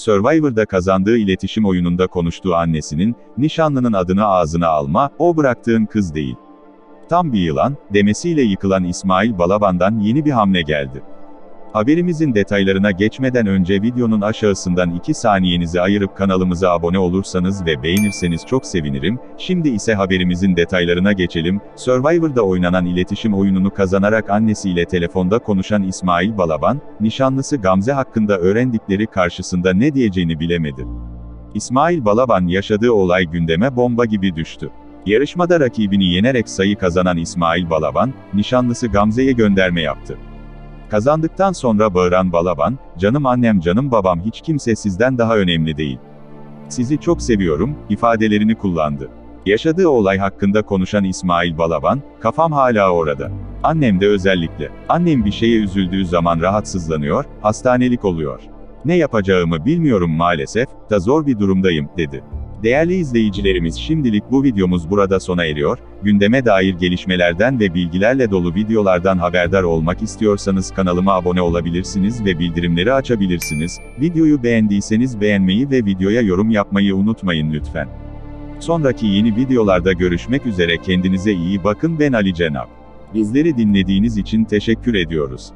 Survivor'da kazandığı iletişim oyununda konuştuğu annesinin, "Nişanlının adını ağzına alma, o bıraktığın kız değil. Tam bir yılan" demesiyle yıkılan İsmail Balaban'dan yeni bir hamle geldi. Haberimizin detaylarına geçmeden önce videonun aşağısından 2 saniyenizi ayırıp kanalımıza abone olursanız ve beğenirseniz çok sevinirim. Şimdi ise haberimizin detaylarına geçelim. Survivor'da oynanan iletişim oyununu kazanarak annesiyle telefonda konuşan İsmail Balaban, nişanlısı Gamze hakkında öğrendikleri karşısında ne diyeceğini bilemedi. İsmail Balaban yaşadığı olay gündeme bomba gibi düştü. Yarışmada rakibini yenerek sayı kazanan İsmail Balaban, nişanlısı Gamze'ye gönderme yaptı. Kazandıktan sonra bağıran Balaban, "Canım annem, canım babam, hiç kimse sizden daha önemli değil. Sizi çok seviyorum" ifadelerini kullandı. Yaşadığı olay hakkında konuşan İsmail Balaban, "Kafam hala orada. Annem de özellikle. Annem bir şeye üzüldüğü zaman rahatsızlanıyor, hastanelik oluyor. Ne yapacağımı bilmiyorum, maalesef da zor bir durumdayım" dedi. Değerli izleyicilerimiz, şimdilik bu videomuz burada sona eriyor. Gündeme dair gelişmelerden ve bilgilerle dolu videolardan haberdar olmak istiyorsanız kanalıma abone olabilirsiniz ve bildirimleri açabilirsiniz. Videoyu beğendiyseniz beğenmeyi ve videoya yorum yapmayı unutmayın lütfen. Sonraki yeni videolarda görüşmek üzere, kendinize iyi bakın. Ben Ali Cenab. Bizleri dinlediğiniz için teşekkür ediyoruz.